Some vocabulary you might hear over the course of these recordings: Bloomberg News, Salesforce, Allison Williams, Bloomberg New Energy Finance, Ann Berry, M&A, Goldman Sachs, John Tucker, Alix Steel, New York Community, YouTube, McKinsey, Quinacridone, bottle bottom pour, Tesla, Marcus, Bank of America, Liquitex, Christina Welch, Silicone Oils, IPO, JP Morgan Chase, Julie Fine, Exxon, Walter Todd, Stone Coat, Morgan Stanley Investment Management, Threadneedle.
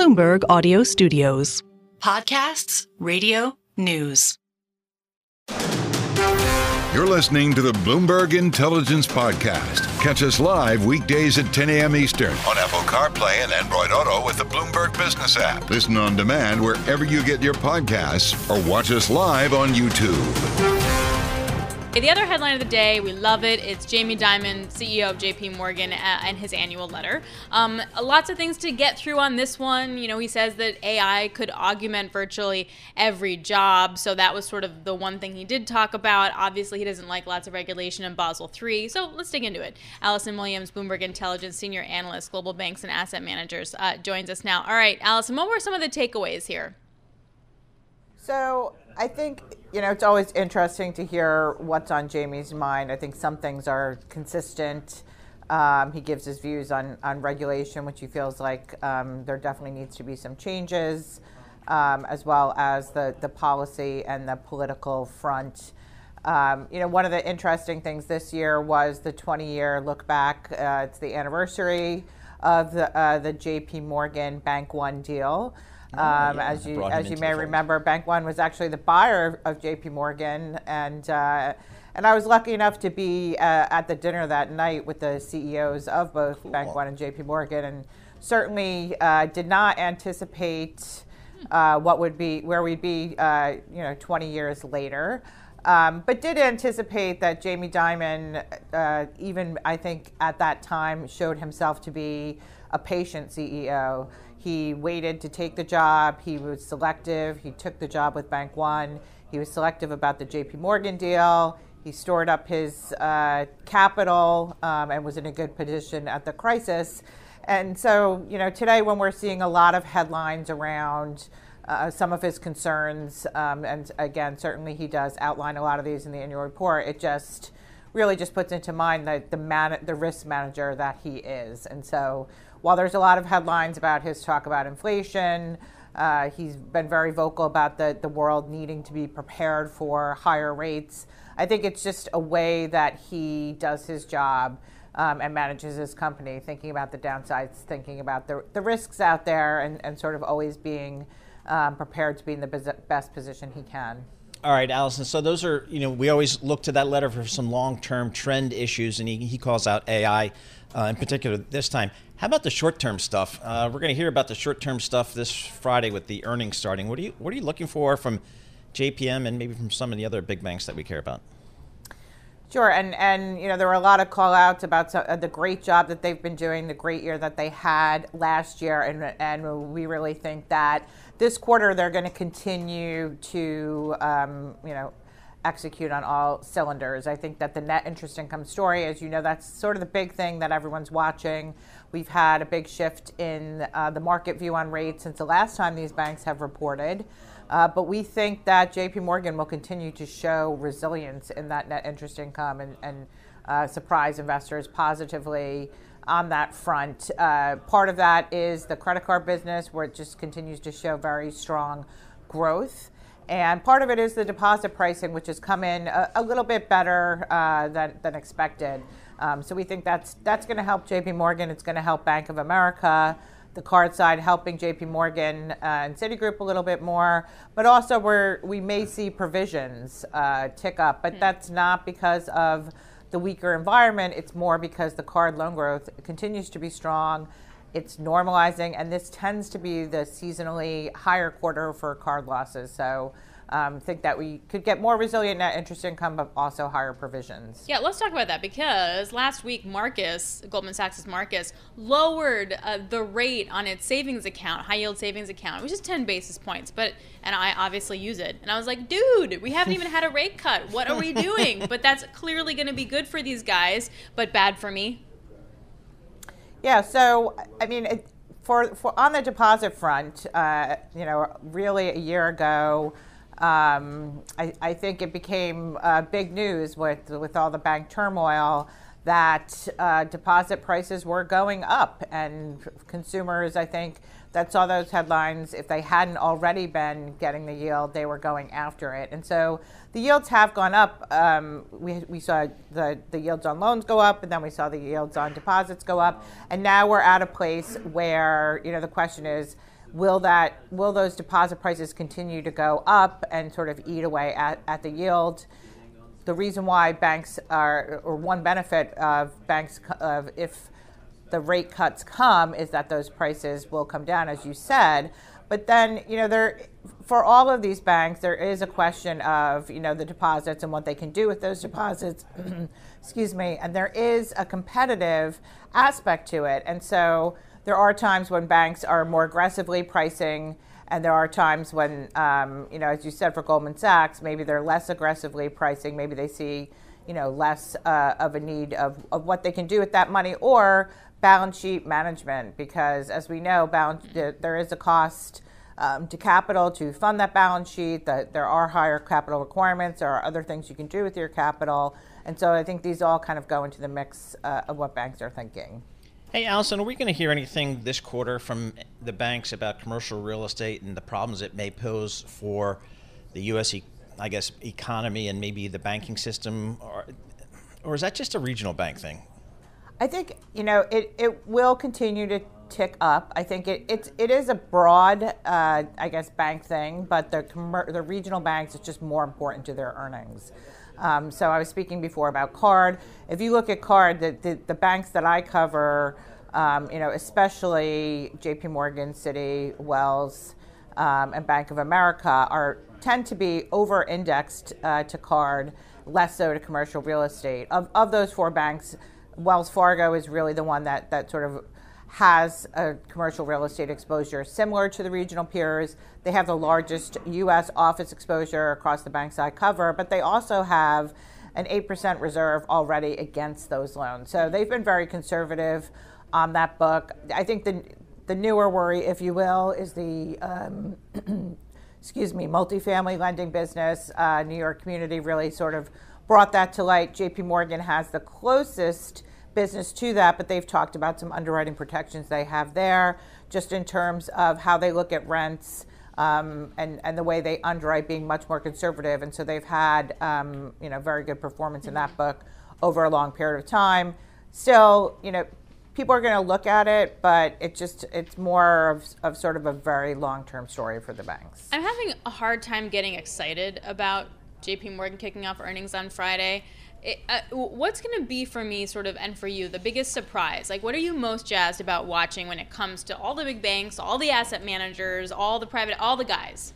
Bloomberg Audio Studios. Podcasts, radio, news. You're listening to the Bloomberg Intelligence Podcast. Catch us live weekdays at 10 a.m. Eastern on Apple CarPlay and Android Auto with the Bloomberg Business app. Listen on demand wherever you get your podcasts or watch us live on YouTube. The other headline of the day, we love it. It's Jamie Dimon, CEO of JP Morgan, and his annual letter. Lots of things to get through on this one. You know, he says that AI could augment virtually every job. So that was sort of the one thing he did talk about. Obviously, he doesn't like lots of regulation in Basel III. So let's dig into it. Allison Williams, Bloomberg Intelligence Senior Analyst, Global Banks and Asset Managers, joins us now. All right, Allison, what were some of the takeaways here? So I think, you know, it's always interesting to hear what's on Jamie's mind. I think some things are consistent. He gives his views on regulation, which he feels like there definitely needs to be some changes, as well as the policy and the political front. You know, one of the interesting things this year was the 20-year look back. It's the anniversary of the JP Morgan Bank One deal. As you may remember, Bank One was actually the buyer of JP Morgan, and I was lucky enough to be at the dinner that night with the CEOs of both Bank One and JP Morgan, and certainly did not anticipate where we'd be 20 years later, but did anticipate that Jamie Dimon, even I think at that time, showed himself to be a patient CEO. He waited to take the job. He was selective. He took the job with Bank One. He was selective about the JP Morgan deal. He stored up his capital and was in a good position at the crisis. And so, you know, today when we're seeing a lot of headlines around some of his concerns, and again, certainly he does outline a lot of these in the annual report, it just really just puts into mind the risk manager that he is. And so, while there's a lot of headlines about his talk about inflation, he's been very vocal about the world needing to be prepared for higher rates. I think it's just a way that he does his job and manages his company, thinking about the downsides, thinking about the risks out there, and sort of always being prepared to be in the best position he can. All right, Allison, so those are, you know, we always look to that letter for some long-term trend issues, and he calls out AI in particular this time. How about the short-term stuff? We're going to hear about the short-term stuff this Friday with the earnings starting. What are you looking for from JPM and maybe from some of the other big banks that we care about? Sure, and you know, there were a lot of call-outs about the great job that they've been doing, the great year that they had last year, and we really think that this quarter they're going to continue to execute on all cylinders. I think that the net interest income story, as you know, that's sort of the big thing that everyone's watching. We've had a big shift in the market view on rates since the last time these banks have reported. But we think that JP Morgan will continue to show resilience in that net interest income and surprise investors positively on that front. Part of that is the credit card business, where it just continues to show very strong growth. And part of it is the deposit pricing, which has come in a little bit better than expected. So we think that's going to help JP Morgan. It's going to help Bank of America. The card side helping JP Morgan and Citigroup a little bit more, but also we may see provisions tick up, but that's not because of the weaker environment. It's more because the card loan growth continues to be strong. It's normalizing, and this tends to be the seasonally higher quarter for card losses. So think that we could get more resilient net interest income, but also higher provisions. Yeah, let's talk about that, because last week Marcus, Goldman Sachs' Marcus, lowered the rate on its savings account, high yield savings account, which is 10 basis points, and I obviously use it. And I was like, dude, we haven't even had a rate cut. What are we doing? But that's clearly going to be good for these guys, but bad for me. Yeah, so, I mean, for on the deposit front, really a year ago, I think it became big news with all the bank turmoil that deposit prices were going up, and consumers, I think, that saw those headlines, if they hadn't already been getting the yield, they were going after it. And so the yields have gone up. We saw the yields on loans go up, and then we saw the yields on deposits go up. And now we're at a place where, you know, the question is, will those deposit prices continue to go up and sort of eat away at the yield? The reason why banks are, or one benefit of banks, of if the rate cuts come, is that those prices will come down, as you said. But then, you know, there, for all of these banks, there is a question of, you know, the deposits and what they can do with those deposits. Excuse me. And there is a competitive aspect to it. And so there are times when banks are more aggressively pricing, and there are times when, you know, as you said, for Goldman Sachs, maybe they're less aggressively pricing. Maybe they see, you know, less of a need of what they can do with that money, or balance sheet management, because as we know, there is a cost to capital to fund that balance sheet. There are higher capital requirements. There are other things you can do with your capital. And so I think these all kind of go into the mix of what banks are thinking. Hey, Allison, are we going to hear anything this quarter from the banks about commercial real estate and the problems it may pose for the U.S., I guess, economy and maybe the banking system? Or is that just a regional bank thing? I think, you know, it will continue to tick up. I think it is a broad, I guess, bank thing, but the regional banks, it's just more important to their earnings. So I was speaking before about card. If you look at card, the banks that I cover, you know, especially JP Morgan, Citi, Wells, and Bank of America tend to be over-indexed to card, less so to commercial real estate. Of those four banks, Wells Fargo is really the one that sort of has a commercial real estate exposure similar to the regional peers. They have the largest U.S. office exposure across the banks I cover, but they also have an 8% reserve already against those loans. So they've been very conservative on that book. I think the newer worry, if you will, is the excuse me, multifamily lending business. New York Community really sort of brought that to light. JP Morgan has the closest business to that, but they've talked about some underwriting protections they have there, just in terms of how they look at rents and the way they underwrite, being much more conservative. And so they've had you know, very good performance in that book over a long period of time. Still, you know, people are going to look at it, but it's more of sort of a very long-term story for the banks. I'm having a hard time getting excited about JP Morgan kicking off earnings on Friday. What's going to be for me, sort of, and for you, the biggest surprise? Like, what are you most jazzed about watching when it comes to all the big banks, all the asset managers, all the private, all the guys?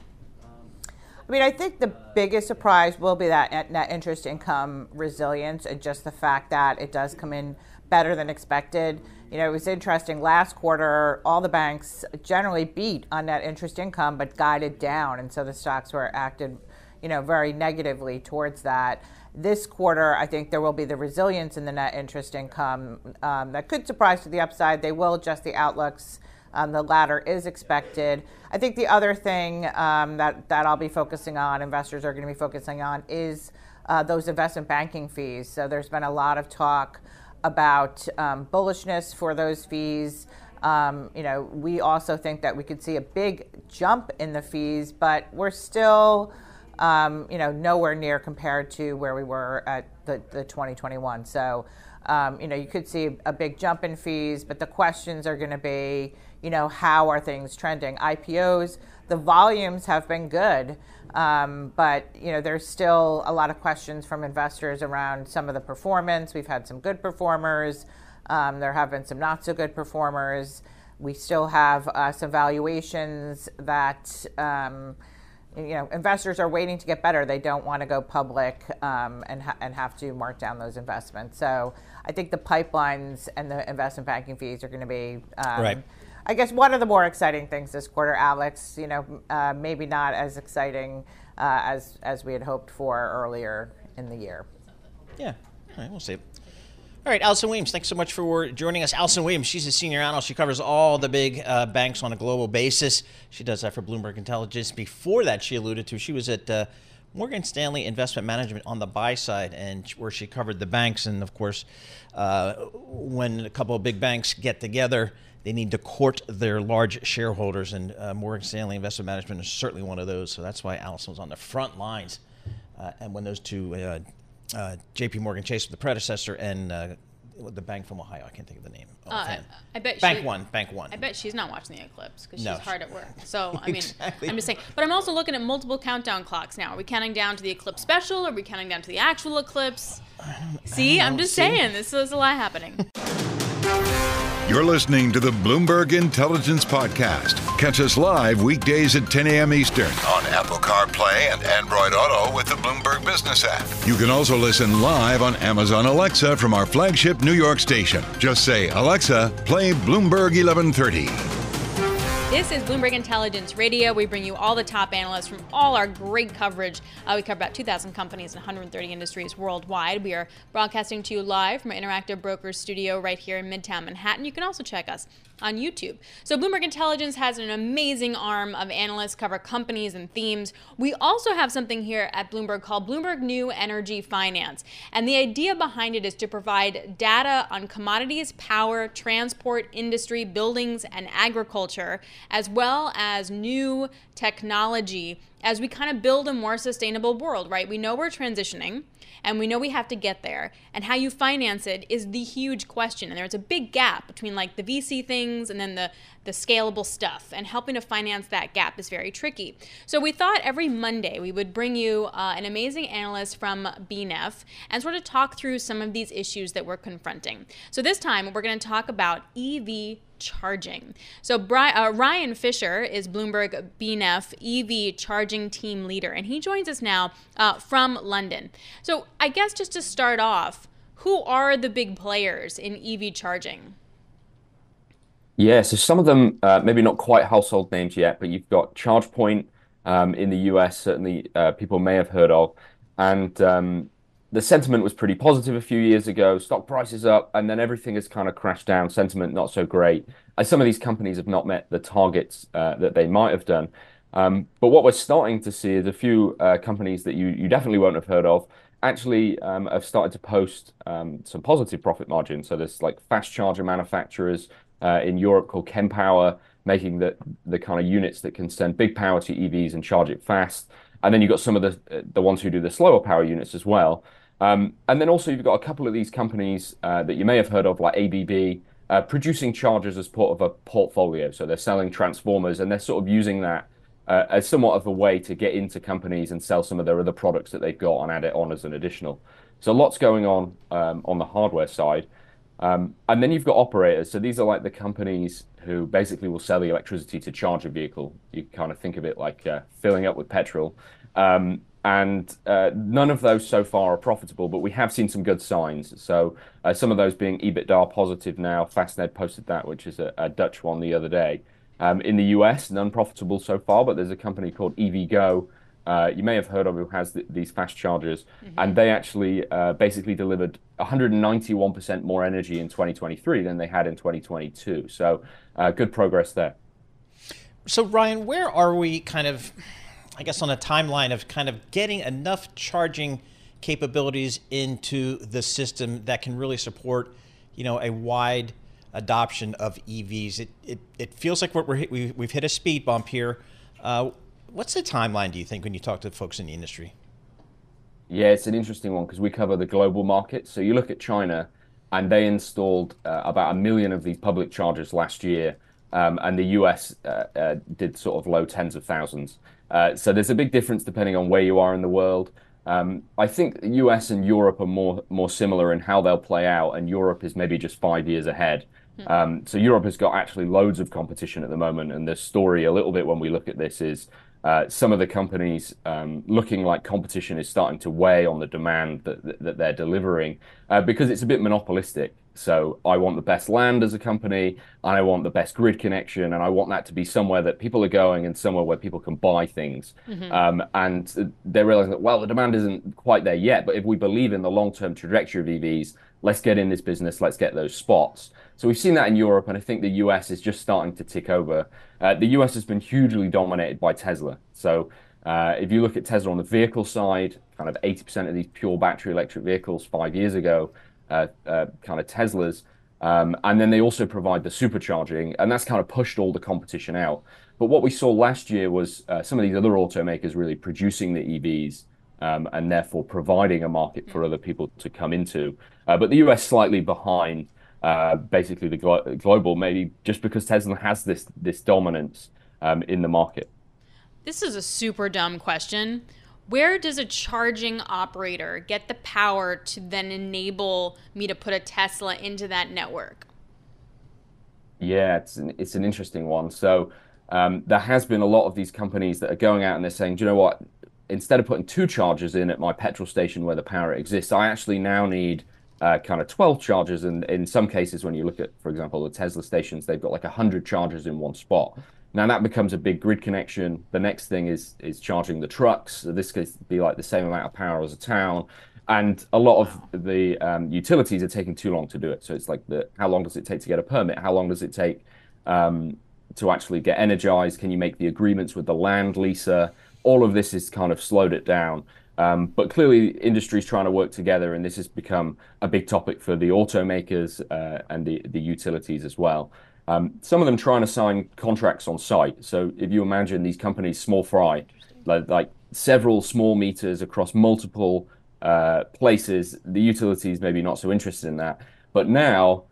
I mean, I think the biggest surprise will be that net interest income resilience, and just the fact that it does come in better than expected. You know, it was interesting last quarter, all the banks generally beat on net interest income, but guided down. And so the stocks were acted, you know, very negatively towards that. This quarter, I think there will be the resilience in the net interest income that could surprise to the upside. They will adjust the outlooks. The latter is expected. I think the other thing that I'll be focusing on, investors are going to be focusing on, is those investment banking fees. So there's been a lot of talk about bullishness for those fees. You know, we also think that we could see a big jump in the fees, but we're still you know, nowhere near compared to where we were at the 2021. So, you know, you could see a big jump in fees, but the questions are going to be, you know, how are things trending? IPOs, the volumes have been good, but, you know, there's still a lot of questions from investors around some of the performance. We've had some good performers. There have been some not so good performers. We still have some valuations that, you know, investors are waiting to get better. They don't want to go public and have to mark down those investments. So I think the pipelines and the investment banking fees are going to be, right. I guess, one of the more exciting things this quarter, Alex. You know, maybe not as exciting as we had hoped for earlier in the year. Yeah, all right, we'll see. All right, Allison Williams, thanks so much for joining us. Allison Williams, she's a senior analyst. She covers all the big banks on a global basis. She does that for Bloomberg Intelligence. Before that, she alluded to, she was at Morgan Stanley Investment Management on the buy side, and where she covered the banks. And of course, when a couple of big banks get together, they need to court their large shareholders, and Morgan Stanley Investment Management is certainly one of those. So that's why Allison was on the front lines. And when those two JP Morgan Chase, the predecessor, and the bank from Ohio. I can't think of the name. I bet Bank One. I bet she's not watching the eclipse because she's hard at work. So I mean, exactly. I'm just saying. But I'm also looking at multiple countdown clocks now. Are we counting down to the eclipse special? Or are we counting down to the actual eclipse? I'm just saying, this is a lot happening. You're listening to the Bloomberg Intelligence Podcast. Catch us live weekdays at 10 a.m. Eastern on Apple CarPlay and Android Auto with the Bloomberg Business app. You can also listen live on Amazon Alexa from our flagship New York station. Just say, Alexa, play Bloomberg 1130. This is Bloomberg Intelligence Radio. We bring you all the top analysts from all our great coverage. We cover about 2,000 companies and 130 industries worldwide. We are broadcasting to you live from our Interactive Brokers studio right here in Midtown Manhattan. You can also check us on YouTube. So Bloomberg Intelligence has an amazing arm of analysts cover companies and themes. We also have something here at Bloomberg called Bloomberg New Energy Finance. And the idea behind it is to provide data on commodities, power, transport, industry, buildings, and agriculture, as well as new technology as we kind of build a more sustainable world, right? We know we're transitioning and we know we have to get there, and how you finance it is the huge question. And there's a big gap between like the VC things and then the scalable stuff, and helping to finance that gap is very tricky. So we thought every Monday we would bring you an amazing analyst from BNEF and sort of talk through some of these issues that we're confronting. So this time we're going to talk about EV charging. So Ryan Fisher is Bloomberg BNEF EV charging team leader, and he joins us now from London. So I guess just to start off, who are the big players in EV charging? Yeah, so some of them, maybe not quite household names yet, but you've got ChargePoint in the US, certainly people may have heard of. And the sentiment was pretty positive a few years ago, stock prices up, and then everything has kind of crashed down, sentiment not so great. And some of these companies have not met the targets that they might have done. But what we're starting to see is a few companies that you definitely won't have heard of actually have started to post some positive profit margins. So there's like fast charger manufacturers, in Europe called Kempower, making the kind of units that can send big power to EVs and charge it fast. And then you've got some of the ones who do the slower power units as well. And then also you've got a couple of these companies that you may have heard of, like ABB, producing chargers as part of a portfolio. So they're selling transformers, and they're sort of using that as somewhat of a way to get into companies and sell some of their other products that they've got and add it on as an additional. So lots going on the hardware side. And then you've got operators. So these are like the companies who basically will sell the electricity to charge a vehicle. You kind of think of it like filling up with petrol. And none of those so far are profitable, but we have seen some good signs. So some of those being EBITDA positive now. Fastned posted that, which is a Dutch one the other day. In the US, none profitable so far, but there's a company called EVgo. You may have heard of, who has these fast chargers, and they actually basically delivered 191% more energy in 2023 than they had in 2022. So good progress there. So Ryan, where are we kind of, I guess, on a timeline of kind of getting enough charging capabilities into the system that can really support, you know, a wide adoption of EVs? It feels like we've hit a speed bump here. What's the timeline, do you think, when you talk to folks in the industry? Yeah, it's an interesting one because we cover the global market. So you look at China, and they installed about 1 million of these public chargers last year, and the US did sort of low tens of thousands. So there's a big difference depending on where you are in the world. I think the US and Europe are more similar in how they'll play out, and Europe is maybe just 5 years ahead. So Europe has got actually loads of competition at the moment, and the story a little bit when we look at this is some of the companies looking like competition is starting to weigh on the demand that they're delivering because it's a bit monopolistic. So I want the best land as a company, and I want the best grid connection, and I want that to be somewhere that people are going and somewhere where people can buy things. And they're realizing that, well, the demand isn't quite there yet, but if we believe in the long-term trajectory of EVs, let's get in this business, let's get those spots. So we've seen that in Europe, and I think the US is just starting to tick over. The US has been hugely dominated by Tesla. So if you look at Tesla on the vehicle side, kind of 80% of these pure battery electric vehicles 5 years ago, kind of Teslas. And then they also provide the supercharging, and that's kind of pushed all the competition out. But what we saw last year was some of these other automakers really producing the EVs. and therefore providing a market for other people to come into. But the US slightly behind basically the global, maybe just because Tesla has this dominance in the market. This is a super dumb question. Where does a charging operator get the power to then enable me to put a Tesla into that network? Yeah, it's an interesting one. So there has been a lot of these companies that are going out and they're saying, do you know what? Instead of putting 2 chargers in at my petrol station where the power exists, I actually now need kind of 12 chargers. And in some cases, when you look at, for example, the Tesla stations, they've got like 100 chargers in one spot. Now that becomes a big grid connection. The next thing is charging the trucks. So this could be like the same amount of power as a town. And a lot of the utilities are taking too long to do it. So it's like, how long does it take to get a permit? How long does it take to actually get energized? Can you make the agreements with the land leaser? All of this has kind of slowed it down. But clearly industry's trying to work together, and this has become a big topic for the automakers and the utilities as well. Some of them trying to sign contracts on site. So if you imagine these companies, small fry, like several small meters across multiple places, the utilities maybe not so interested in that. But now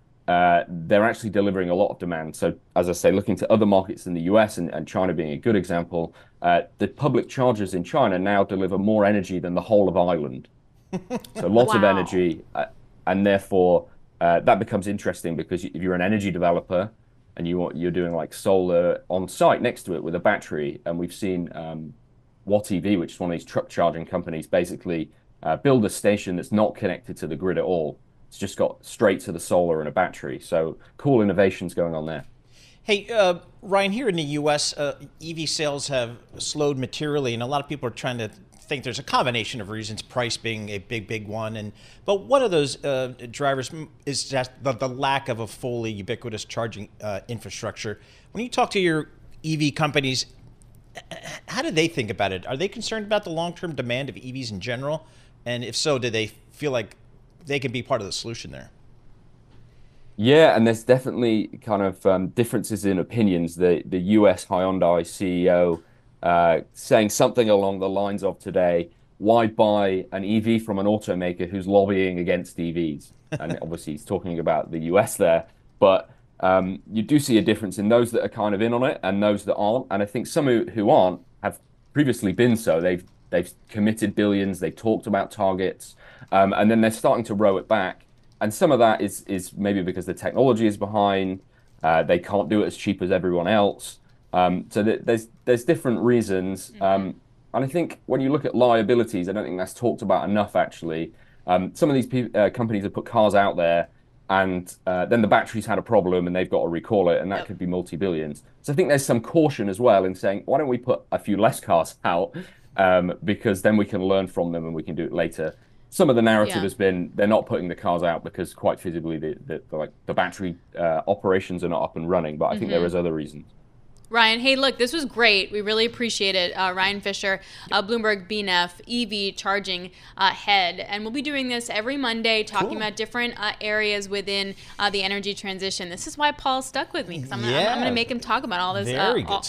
they're actually delivering a lot of demand. So as I say, looking to other markets in the US and China being a good example, the public chargers in China now deliver more energy than the whole of Ireland. So lots of energy, and therefore that becomes interesting, because if you're an energy developer and you're doing like solar on site next to it with a battery, and we've seen Watt EV, which is one of these truck charging companies, basically build a station that's not connected to the grid at all. It's just got straight to the solar and a battery. So cool innovations going on there. Hey, Ryan, here in the US, EV sales have slowed materially, and a lot of people are trying to think there's a combination of reasons, price being a big one. But one of those drivers is just the lack of a fully ubiquitous charging infrastructure. When you talk to your EV companies, how do they think about it? Are they concerned about the long-term demand of EVs in general? And if so, do they feel like they can be part of the solution there? Yeah, and there's definitely kind of differences in opinions. The US Hyundai CEO saying something along the lines of today, why buy an EV from an automaker who's lobbying against EVs? And obviously he's talking about the US there, but you do see a difference in those that are kind of in on it and those that aren't. And I think some who aren't have previously been so. They've committed billions, they've talked about targets, and then they're starting to row it back. And some of that is maybe because the technology is behind, they can't do it as cheap as everyone else. So there's different reasons. And I think when you look at liabilities, I don't think that's talked about enough, actually. Some of these companies have put cars out there, and then the battery's had a problem and they've got to recall it, and that could be multi-billions. So I think there's some caution as well in saying, why don't we put a few less cars out, because then we can learn from them and we can do it later. Some of the narrative has been they're not putting the cars out because quite physically the battery operations are not up and running, but I think there is other reasons. Ryan, hey, look, this was great. We really appreciate it. Ryan Fisher, Bloomberg BNF EV charging head. And we'll be doing this every Monday, talking about different areas within the energy transition. This is why Paul stuck with me, because I'm going to make him talk about all this,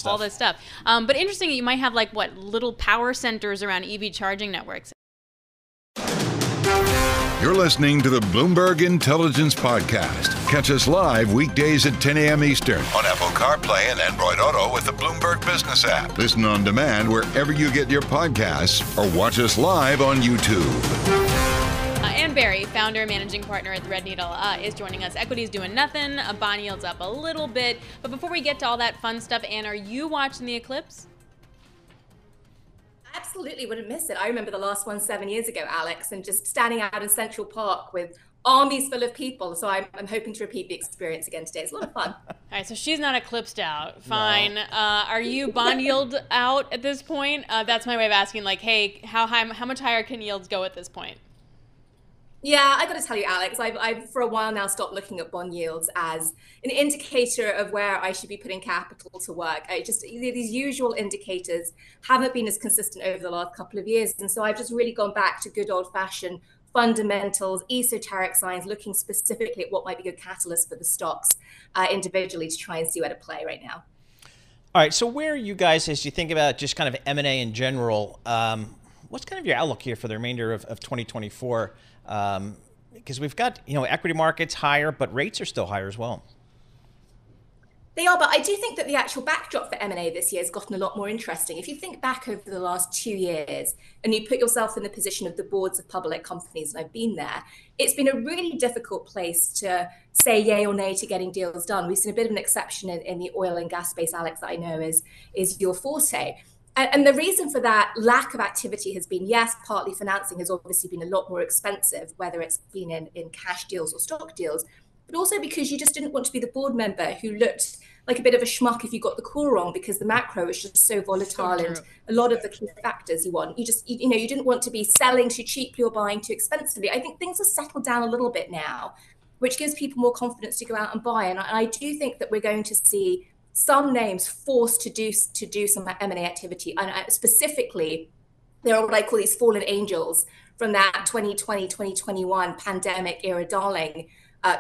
all this stuff. But interesting that you might have like little power centers around EV charging networks. You're listening to the Bloomberg Intelligence Podcast. Catch us live weekdays at 10 a.m. Eastern on Apple CarPlay and Android Auto with the Bloomberg Business app. Listen on demand wherever you get your podcasts, or watch us live on YouTube. Ann Berry, founder and managing partner at Threadneedle, is joining us. Equity's doing nothing. A bond yield's up a little bit. But before we get to all that fun stuff, Ann, are you watching the eclipse? Absolutely wouldn't miss it. I remember the last one 7 years ago, Alex, and just standing out in Central Park with armies full of people. So I'm hoping to repeat the experience again today. It's a lot of fun. All right, so she's not eclipsed out. Fine. No. Are you bond yield out at this point? That's my way of asking, like, hey, how much higher can yields go at this point? Yeah, I got to tell you, Alex, I've for a while now stopped looking at bond yields as an indicator of where I should be putting capital to work. These usual indicators haven't been as consistent over the last couple of years. And so I've just really gone back to good old fashioned fundamentals, esoteric signs, looking specifically at what might be good catalysts for the stocks individually to try and see where to play right now. All right. So where are you guys, as you think about just kind of M&A in general, What's kind of your outlook here for the remainder of 2024? Because we've got, you know, equity markets higher, but rates are still higher as well. They are, but I do think that the actual backdrop for M&A this year has gotten a lot more interesting. If you think back over the last 2 years and you put yourself in the position of the boards of public companies, and I've been there, it's been a really difficult place to say yay or nay to getting deals done. We've seen a bit of an exception in the oil and gas space, Alex, that I know is your forte. And the reason for that lack of activity has been, yes, partly financing has obviously been a lot more expensive, whether it's been in cash deals or stock deals, but also because you just didn't want to be the board member who looked like a bit of a schmuck if you got the call wrong, because the macro is just so volatile, and a lot of the key factors you want. You just, you know, you didn't want to be selling too cheaply or buying too expensively. I think things have settled down a little bit now, which gives people more confidence to go out and buy. And I do think that we're going to see some names forced to do some M&A activity. And specifically, there are what I call these fallen angels from that 2020, 2021 pandemic era darling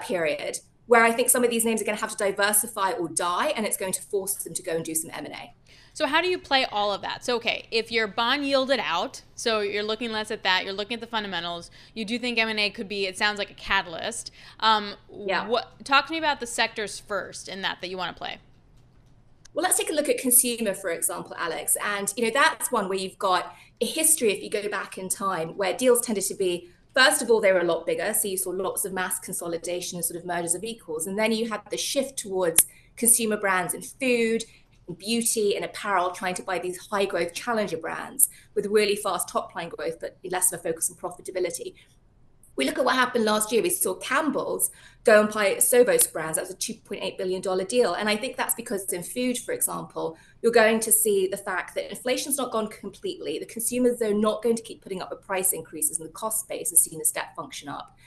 period, where I think some of these names are going to have to diversify or die, and it's going to force them to go and do some M&A. So how do you play all of that? So, okay, if your bond yielded out, so you're looking less at that, you're looking at the fundamentals, you do think M&A could be, it sounds like a catalyst. Yeah. Talk to me about the sectors first in that you want to play. Well, let's take a look at consumer, for example, Alex. And, you know, that's one where you've got a history, if you go back in time, where deals tended to be, first of all, they were a lot bigger, so you saw lots of mass consolidation and sort of mergers of equals. And then you had the shift towards consumer brands in food, in beauty, and apparel, trying to buy these high growth challenger brands with really fast top line growth, but less of a focus on profitability. We look at what happened last year. We saw Campbell's go and buy Sovos brands. That was a $2.8 billion deal. And I think that's because in food, for example, you're going to see the fact that inflation's not gone completely. The consumers, though, not going to keep putting up with price increases, and the cost base has seen a step function up.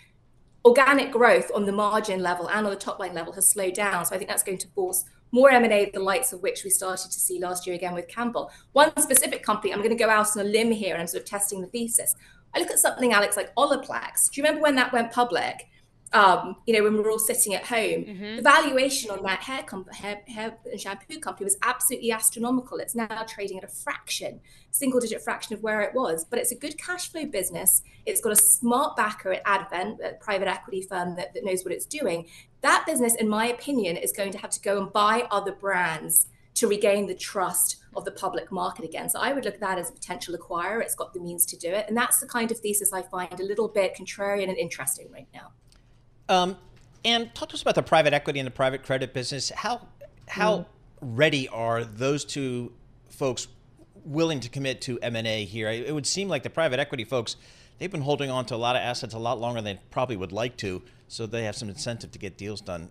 Organic growth on the margin level and on the top line level has slowed down. So I think that's going to force more M&A, the likes of which we started to see last year again with Campbell. One specific company, I'm going to go out on a limb here, and I'm sort of testing the thesis. I look at something, Alex, like Olaplex. Do you remember when that went public? You know, when we were all sitting at home, the valuation on that hair and shampoo company was absolutely astronomical. It's now trading at a fraction, single-digit fraction of where it was. But it's a good cash flow business. It's got a smart backer at Advent, a private equity firm that knows what it's doing. That business, in my opinion, is going to have to go and buy other brands to regain the trust of the public market again. So I would look at that as a potential acquirer. It's got the means to do it. And that's the kind of thesis I find a little bit contrarian and interesting right now. And talk to us about the private equity and the private credit business. How ready are those two folks willing to commit to M&A here? It would seem like the private equity folks, they've been holding on to a lot of assets a lot longer than they probably would like to, so they have some incentive to get deals done.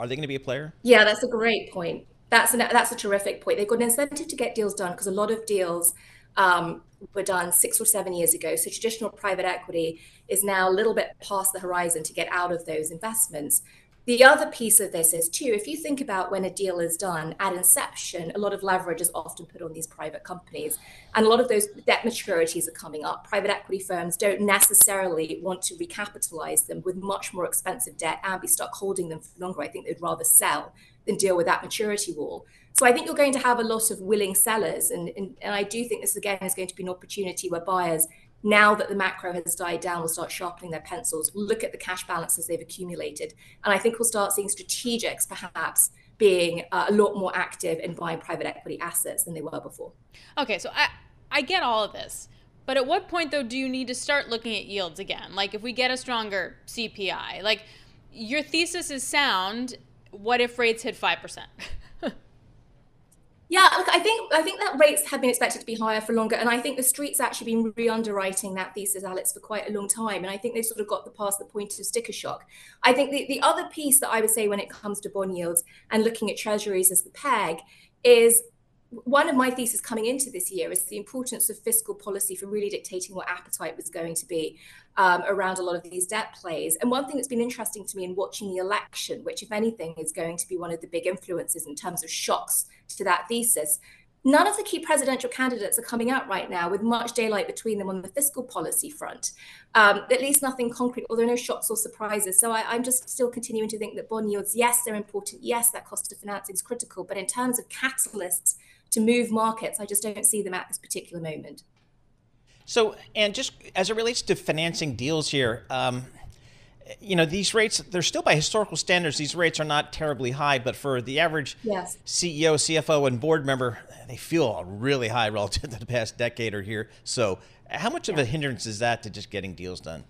Are they going to be a player? Yeah, that's a great point. That's a terrific point. They've got an incentive to get deals done because a lot of deals were done 6 or 7 years ago. So traditional private equity is now a little bit past the horizon to get out of those investments. The other piece of this is too, if you think about when a deal is done at inception, a lot of leverage is often put on these private companies, and a lot of those debt maturities are coming up. Private equity firms don't necessarily want to recapitalize them with much more expensive debt and be stuck holding them for longer. I think they'd rather sell than deal with that maturity wall. So I think you're going to have a lot of willing sellers. And I do think this, again, is going to be an opportunity where buyers, now that the macro has died down, will start sharpening their pencils, look at the cash balances they've accumulated. And I think we'll start seeing strategics perhaps being a lot more active in buying private equity assets than they were before. Okay, so I get all of this. But at what point, though, do you need to start looking at yields again? Like if we get a stronger CPI, like your thesis is sound. What if rates hit 5%? Yeah, look, I think that rates have been expected to be higher for longer. And I think the street's actually been re-underwriting that thesis, Alex, for quite a long time. And I think they've sort of got past the point of sticker shock. I think the other piece that I would say when it comes to bond yields and looking at treasuries as the peg is, one of my theses coming into this year is the importance of fiscal policy for really dictating what appetite was going to be around a lot of these debt plays. And one thing that's been interesting to me in watching the election, which if anything is going to be one of the big influences in terms of shocks to that thesis, none of the key presidential candidates are coming out right now with much daylight between them on the fiscal policy front, at least nothing concrete, although no shocks or surprises. So I'm just still continuing to think that bond yields, yes, they're important. Yes, that cost of financing is critical. But in terms of catalysts to move markets, I just don't see them at this particular moment. So, and just as it relates to financing deals here, you know, these rates, they're still by historical standards. These rates are not terribly high, but for the average CEO, CFO, and board member, they feel really high relative to the past decade or here. So how much of a hindrance is that to just getting deals done?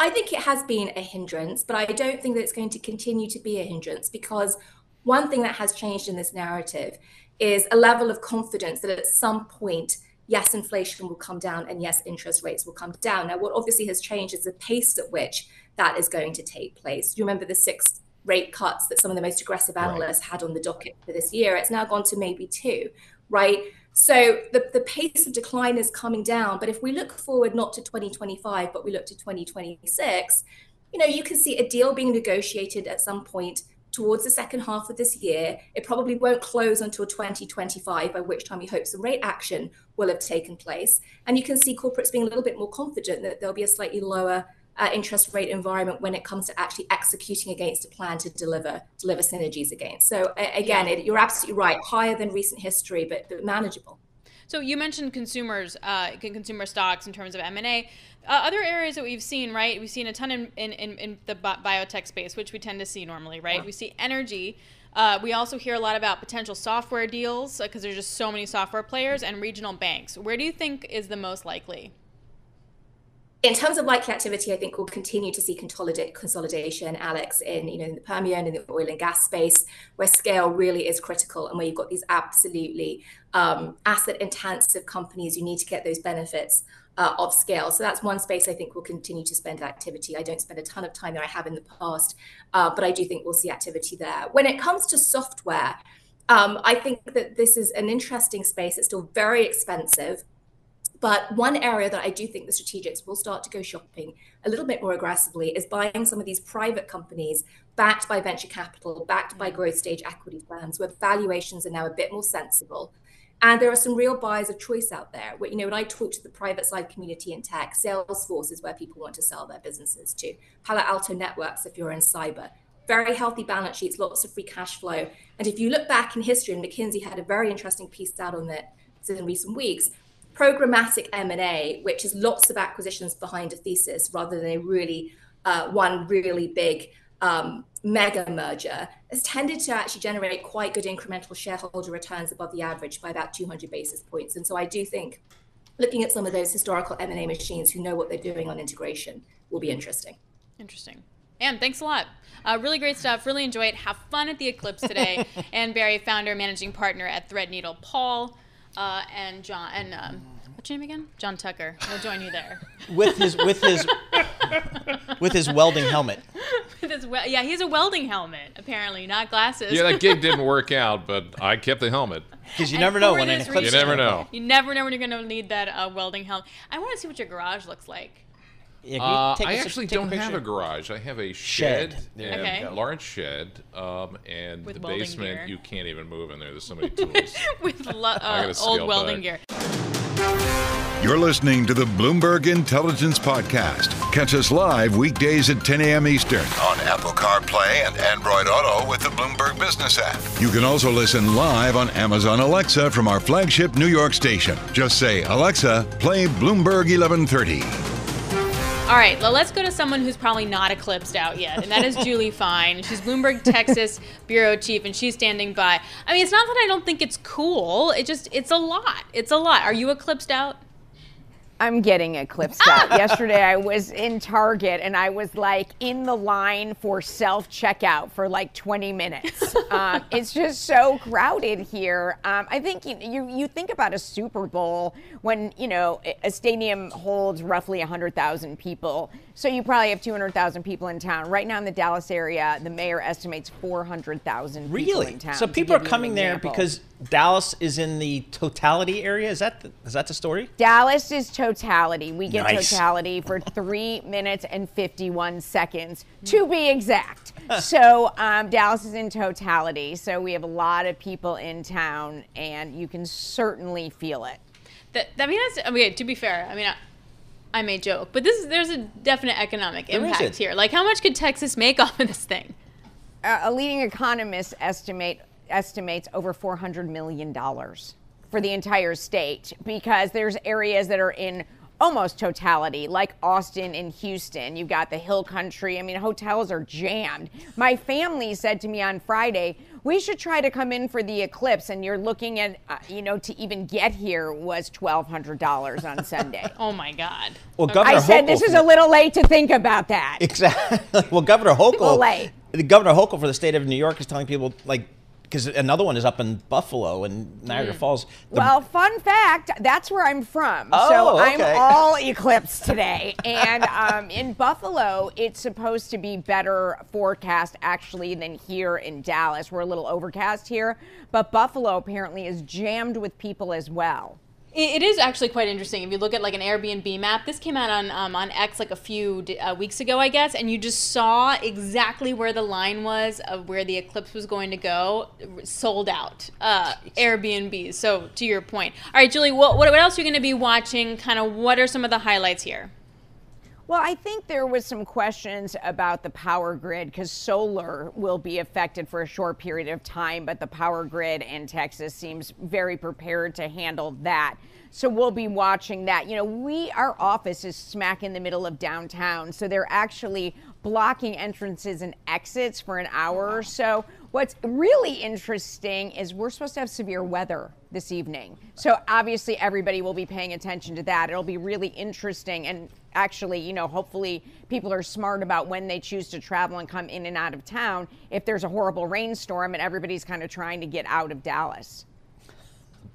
I think it has been a hindrance, but I don't think that it's going to continue to be a hindrance, because one thing that has changed in this narrative is a level of confidence that at some point, yes, inflation will come down and yes, interest rates will come down. Now, what obviously has changed is the pace at which that is going to take place. You remember the 6 rate cuts that some of the most aggressive analysts had on the docket for this year. It's now gone to maybe 2, right? So the pace of decline is coming down. But if we look forward not to 2025, but we look to 2026, you know, you can see a deal being negotiated at some point towards the second half of this year. It probably won't close until 2025, by which time we hope some rate action will have taken place. And you can see corporates being a little bit more confident that there'll be a slightly lower interest rate environment when it comes to actually executing against a plan to deliver synergies against. So again, you're absolutely right, higher than recent history, but manageable. So you mentioned consumers, consumer stocks in terms of M&A. Other areas that we've seen, right? We've seen a ton in the biotech space, which we tend to see normally, right? Yeah. We see energy. We also hear a lot about potential software deals because there's just so many software players and regional banks. Where do you think is the most likely? In terms of likely activity, I think we'll continue to see consolidation, Alex, in the Permian, in the oil and gas space, where scale really is critical and where you've got these absolutely asset-intensive companies. You need to get those benefits of scale. So that's one space I think we'll continue to spend activity. I don't spend a ton of time there. I have in the past, but I do think we'll see activity there. When it comes to software, I think that this is an interesting space. It's still very expensive. But one area that I do think the strategics will start to go shopping a little bit more aggressively is buying some of these private companies backed by venture capital, backed by growth stage equity firms, where valuations are now a bit more sensible. And there are some real buyers of choice out there. You know, when I talk to the private side community in tech, Salesforce is where people want to sell their businesses to. Palo Alto Networks, if you're in cyber. Very healthy balance sheets, lots of free cash flow. And if you look back in history, and McKinsey had a very interesting piece out on that in recent weeks, programmatic M&A, which is lots of acquisitions behind a thesis rather than a really one really big mega merger, has tended to actually generate quite good incremental shareholder returns above the average by about 200 basis points. And so I do think looking at some of those historical M&A machines who know what they're doing on integration will be interesting. Interesting. Ann, thanks a lot. Really great stuff. Really enjoy it. Have fun at the eclipse today. Ann Berry, founder, managing partner at Threadneedle. Paul, and John, and what's your name again? John Tucker. We'll join you there. With his welding helmet. He's a welding helmet apparently, not glasses. Yeah, that gig didn't work out, but I kept the helmet. Because you never know when an eclipse. You never know. You never know when you're going to need that welding helmet. I want to see what your garage looks like. Yeah, I actually don't have a garage. I have a shed, a large shed, and with the basement gear. You can't even move in there. There's so many tools. With old welding gear. You're listening to the Bloomberg Intelligence Podcast. Catch us live weekdays at 10 a.m. Eastern on Apple CarPlay and Android Auto with the Bloomberg Business app. You can also listen live on Amazon Alexa from our flagship New York station. Just say, Alexa, play Bloomberg 1130. All right, well, let's go to someone who's probably not eclipsed out yet, and that is Julie Fine. She's Bloomberg, Texas bureau chief, and she's standing by. I mean, it's not that I don't think it's cool. It's a lot. It's a lot. Are you eclipsed out? I'm getting eclipsed out. Yesterday, I was in Target, and I was, in the line for self-checkout for, 20 minutes. It's just so crowded here. I think you think about a Super Bowl when, a stadium holds roughly 100,000 people. So you probably have 200,000 people in town. Right now in the Dallas area, the mayor estimates 400,000 people in town. Really? So people are coming there because Dallas is in the totality area? Is that the story? Dallas is totality. We get totality for 3 minutes and 51 seconds, to be exact. So Dallas is in totality. So we have a lot of people in town, and you can certainly feel it. To be fair, I may joke, but there's a definite economic impact here. How much could Texas make off of this thing? A leading economist estimates over $400 million. for the entire state, because there's areas that are in almost totality, like Austin and Houston. You've got the Hill Country. I mean, hotels are jammed. My family said to me on Friday, we should try to come in for the eclipse, and you're looking at, to even get here was $1,200 on Sunday. Oh, my God. Well, okay. I said, this is a little late to think about that. Exactly. Well, Governor Hochul for the state of New York is telling people, like, because another one is up in Buffalo and Niagara Falls. Well, fun fact, that's where I'm from. Oh, so okay. I'm all eclipse today. And in Buffalo, it's supposed to be better forecast actually than here in Dallas. We're a little overcast here, but Buffalo apparently is jammed with people as well. It is actually quite interesting. If you look at like an Airbnb map, this came out on X like a few weeks ago, I guess, and you just saw exactly where the line was of where the eclipse was going to go, sold out Airbnbs. So to your point. All right, Julie, what else are you going to be watching? Kind of what are some of the highlights here? Well, I think there was some questions about the power grid because solar will be affected for a short period of time, but the power grid in Texas seems very prepared to handle that. So we'll be watching that. You know, our office is smack in the middle of downtown, so they're actually blocking entrances and exits for an hour or so. What's really interesting is we're supposed to have severe weather this evening. So obviously everybody will be paying attention to that. It'll be really interesting. And actually, you know, hopefully people are smart about when they choose to travel and come in and out of town if there's a horrible rainstorm and everybody's kind of trying to get out of Dallas.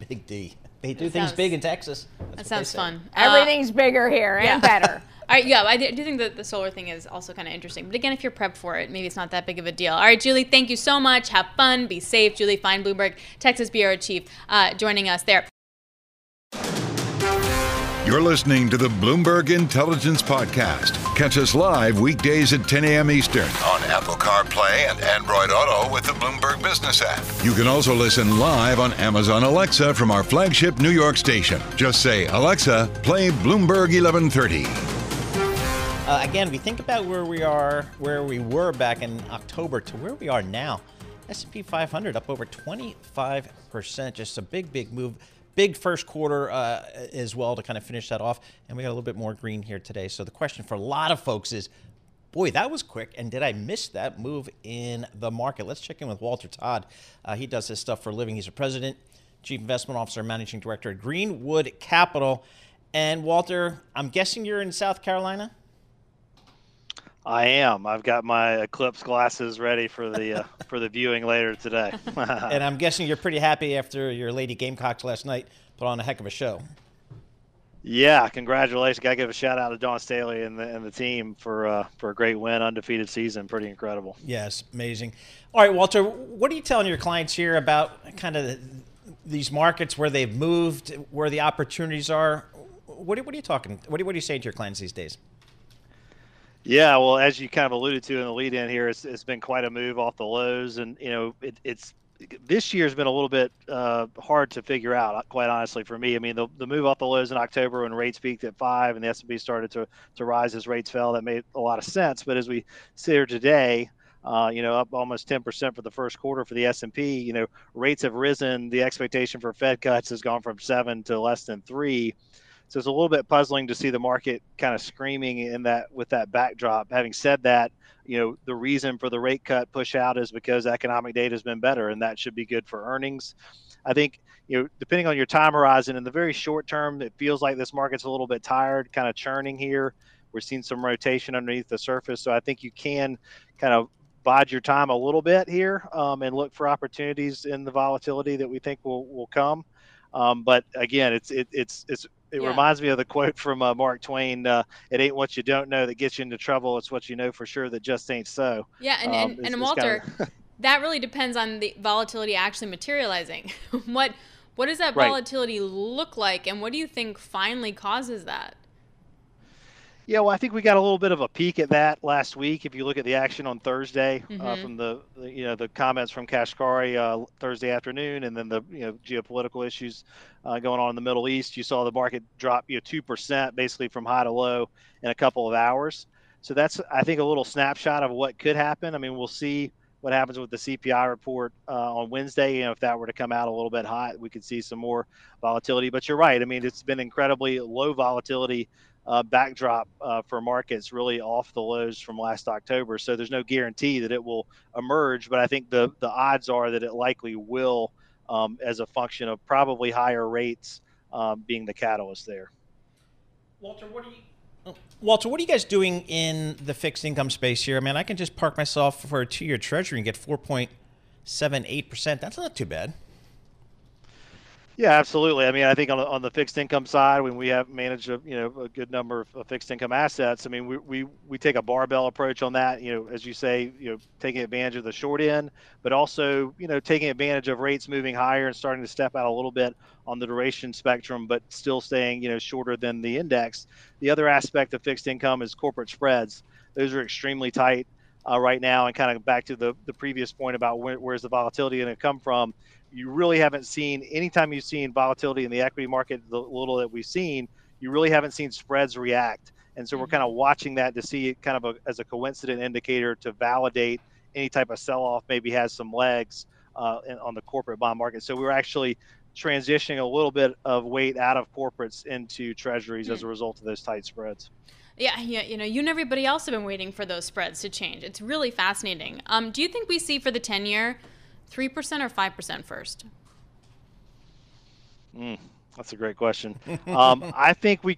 Big D. They do things big in Texas. That sounds fun. Everything's bigger here and better. All right, yeah, I do think that the solar thing is also kind of interesting. But again, if you're prepped for it, maybe it's not that big of a deal. All right, Julie, thank you so much. Have fun. Be safe. Julie Fine, Bloomberg, Texas Bureau Chief, joining us there. You're listening to the Bloomberg Intelligence Podcast. Catch us live weekdays at 10 a.m. Eastern on Apple CarPlay and Android Auto with the Bloomberg Business app. You can also listen live on Amazon Alexa from our flagship New York station. Just say, Alexa, play Bloomberg 1130. Again, if you think about where we were back in October to where we are now, S&P 500 up over 25%. Just a big, big move. Big first quarter as well to kind of finish that off. And we got a little bit more green here today. So the question for a lot of folks is, boy, that was quick. And did I miss that move in the market? Let's check in with Walter Todd. He does this stuff for a living. He's a president, chief investment officer, managing director at Greenwood Capital. And Walter, I'm guessing you're in South Carolina? I am. I've got my eclipse glasses ready for the viewing later today. And I'm guessing you're pretty happy after your Lady Gamecocks last night put on a heck of a show. Yeah, congratulations. Got to give a shout out to Dawn Staley and the team for a great win, undefeated season. Pretty incredible. Yes, amazing. All right, Walter, what are you telling your clients here about kind of these markets, where they've moved, where the opportunities are? What are you saying to your clients these days? Yeah, well, as you kind of alluded to in the lead in here, it's been quite a move off the lows. And, you know, it's this year's been a little bit hard to figure out, quite honestly, for me. I mean, the move off the lows in October when rates peaked at 5 and the S&P started to rise as rates fell, that made a lot of sense. But as we sit here today, up almost 10% for the first quarter for the S&P, you know, rates have risen. The expectation for Fed cuts has gone from 7 to less than 3. So it's a little bit puzzling to see the market kind of screaming in that with that backdrop. Having said that, you know, the reason for the rate cut push out is because economic data has been better, and that should be good for earnings. I think, you know, depending on your time horizon, in the very short term, it feels like this market's a little bit tired, kind of churning here. We're seeing some rotation underneath the surface. So I think you can kind of bide your time a little bit here and look for opportunities in the volatility that we think will come. But again, it reminds me of the quote from Mark Twain, it ain't what you don't know that gets you into trouble, it's what you know for sure that just ain't so. Yeah, and Walter, kinda... that really depends on the volatility actually materializing. What does that volatility look like, and what do you think finally causes that? Yeah, well, I think we got a little bit of a peek at that last week. If you look at the action on Thursday from the comments from Kashkari Thursday afternoon, and then the geopolitical issues going on in the Middle East, you saw the market drop 2% basically from high to low in a couple of hours. So that's, I think, a little snapshot of what could happen. I mean, we'll see what happens with the CPI report on Wednesday. You know, if that were to come out a little bit hot, we could see some more volatility. But you're right. I mean, it's been incredibly low volatility backdrop for markets, really off the lows from last October. So there's no guarantee that it will emerge, but I think the odds are that it likely will, as a function of probably higher rates being the catalyst there. Walter, what are you guys doing in the fixed income space here? I mean, I can just park myself for a two-year treasury and get 4.78%. That's not too bad. Yeah, absolutely. I mean, I think on the fixed income side, when we have managed a good number of fixed income assets, I mean, we take a barbell approach on that. You know, as you say, you know, taking advantage of the short end, but also, you know, taking advantage of rates moving higher and starting to step out a little bit on the duration spectrum, but still staying, you know, shorter than the index. The other aspect of fixed income is corporate spreads. Those are extremely tight right now, and kind of back to the previous point about where's the volatility going to come from. You really haven't seen, anytime you've seen volatility in the equity market, the little that we've seen, you really haven't seen spreads react. And so we're kind of watching that to see it kind of as a coincident indicator to validate any type of sell-off maybe has some legs on the corporate bond market. So we're actually transitioning a little bit of weight out of corporates into treasuries as a result of those tight spreads. Yeah, you know, you and everybody else have been waiting for those spreads to change. It's really fascinating. Do you think we see for the 10-year 3% or 5% first? That's a great question. I think we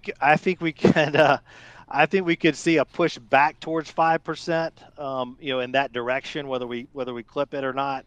could see a push back towards 5%. You know, in that direction, whether we clip it or not,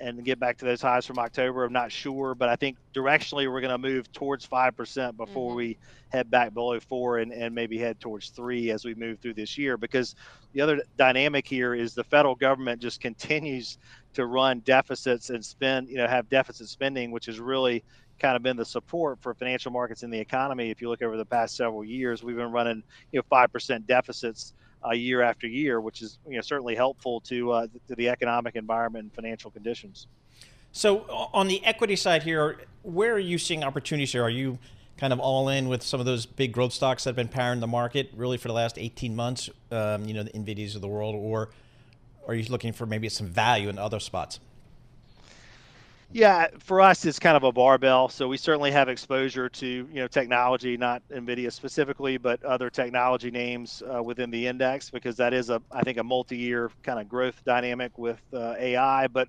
and get back to those highs from October. I'm not sure, but I think directionally we're going to move towards 5% before we head back below 4 and maybe head towards 3 as we move through this year. Because the other dynamic here is the federal government just continues to run deficits and spend, you know, have deficit spending, which has really kind of been the support for financial markets in the economy. If you look over the past several years, we've been running, you know, 5% deficits year after year, which is, you know, certainly helpful to the economic environment and financial conditions. So on the equity side here, where are you seeing opportunities here? Are you kind of all in with some of those big growth stocks that have been powering the market really for the last 18 months, you know, the Nvidias of the world, or are you looking for maybe some value in other spots? Yeah, for us, it's kind of a barbell. So we certainly have exposure to, you know, technology, not NVIDIA specifically, but other technology names within the index, because that is, I think, a multi-year kind of growth dynamic with AI, but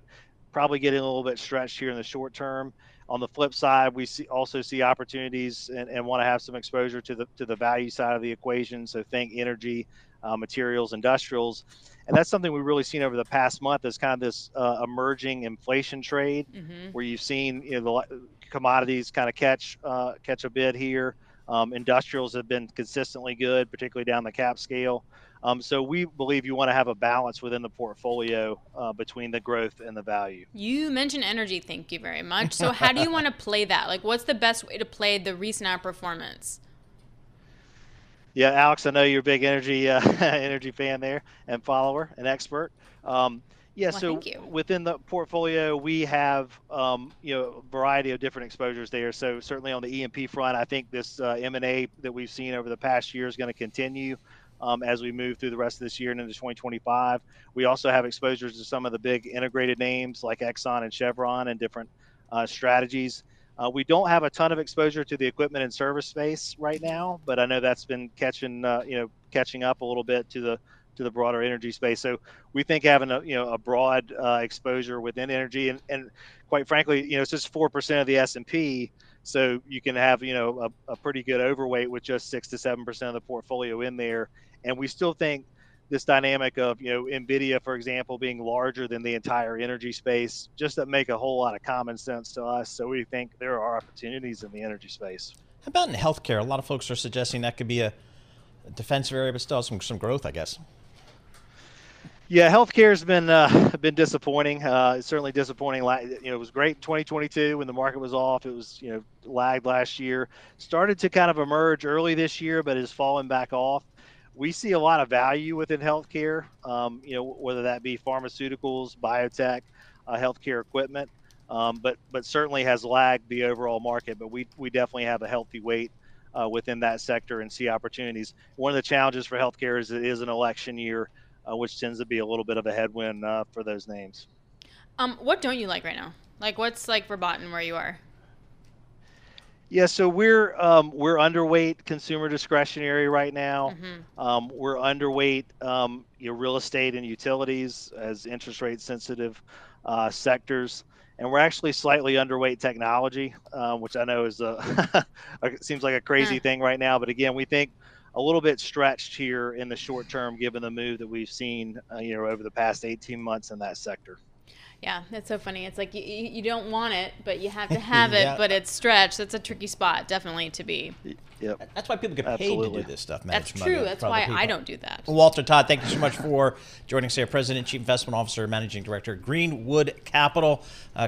probably getting a little bit stretched here in the short term. On the flip side, we also see opportunities and want to have some exposure to the value side of the equation. So think energy, materials, industrials. And that's something we've really seen over the past month is kind of this emerging inflation trade where you've seen, you know, the commodities kind of catch a bid here. Industrials have been consistently good, particularly down the cap scale. So we believe you want to have a balance within the portfolio between the growth and the value. You mentioned energy. Thank you very much. So how do you want to play that? Like, what's the best way to play the recent outperformance? Yeah, Alex, I know you're a big energy fan there and follower and expert. So within the portfolio, we have you know, a variety of different exposures there. So certainly on the E&P front, I think this M&A that we've seen over the past year is going to continue as we move through the rest of this year and into 2025. We also have exposures to some of the big integrated names like Exxon and Chevron and different strategies. We don't have a ton of exposure to the equipment and service space right now, but I know that's been catching up a little bit to the broader energy space. So we think having a broad exposure within energy, and quite frankly, you know, it's just 4% of the S&P, so you can have, you know, a pretty good overweight with just 6 to 7% of the portfolio in there. And we still think this dynamic of, you know, Nvidia, for example, being larger than the entire energy space, just doesn't make a whole lot of common sense to us. So we think there are opportunities in the energy space. How about in healthcare? A lot of folks are suggesting that could be a defensive area, but still some growth, I guess. Yeah, healthcare has been disappointing. It's certainly disappointing. You know, it was great in 2022 when the market was off. It was, you know, lagged last year. Started to kind of emerge early this year, but has fallen back off. We see a lot of value within healthcare, you know, whether that be pharmaceuticals, biotech, healthcare equipment, but certainly has lagged the overall market. But we definitely have a healthy weight within that sector and see opportunities. One of the challenges for healthcare is it is an election year. which tends to be a little bit of a headwind for those names. What don't you like right now? Like, what's like verboten where you are? Yeah, so we're underweight consumer discretionary right now. Mm-hmm. We're underweight real estate and utilities as interest rate sensitive sectors, and we're actually slightly underweight technology, which I know is seems like a crazy thing right now. But again, we think a little bit stretched here in the short term, given the move that we've seen over the past 18 months in that sector. Yeah, that's so funny. It's like you don't want it, but you have to have it, but it's stretched. That's a tricky spot, definitely, to be. Yep. That's why people get paid to do this stuff, man. That's true. That's why I don't do that. Well, Walter Todd, thank you so much for joining us here. President, Chief Investment Officer, Managing Director, Greenwood Capital,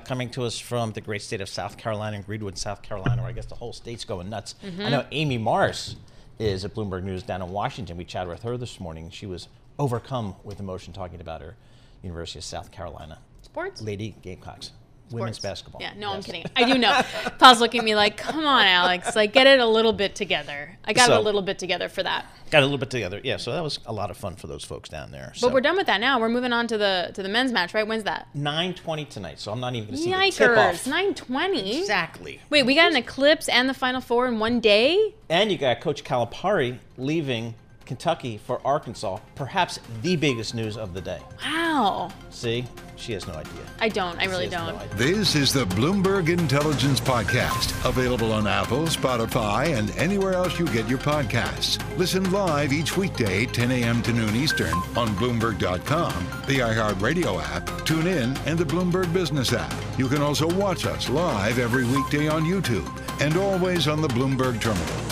coming to us from the great state of South Carolina, and Greenwood, South Carolina, where I guess the whole state's going nuts. Mm-hmm. I know Amy Mars is at Bloomberg News down in Washington. We chatted with her this morning. She was overcome with emotion talking about her University of South Carolina. Sports? Lady Gamecocks. Women's basketball. Yeah, no, yes. I'm kidding. I do know. Paul's looking at me like, come on, Alex, like get it a little bit together. I got it a little bit together for that. Got it a little bit together. Yeah, so that was a lot of fun for those folks down there. But we're done with that now. We're moving on to the men's match, right? When's that? 9:20 tonight, so I'm not even going to see the tip-off. 9:20? Exactly. Wait, we got an eclipse and the Final Four in one day? And you got Coach Calipari leaving Kentucky for Arkansas, perhaps the biggest news of the day. Wow. See, she has no idea. I don't. I really don't. No, this is the Bloomberg Intelligence Podcast, available on Apple, Spotify, and anywhere else you get your podcasts. Listen live each weekday, 10 a.m. to noon Eastern, on Bloomberg.com, the iHeartRadio app, TuneIn, and the Bloomberg Business app. You can also watch us live every weekday on YouTube and always on the Bloomberg Terminal.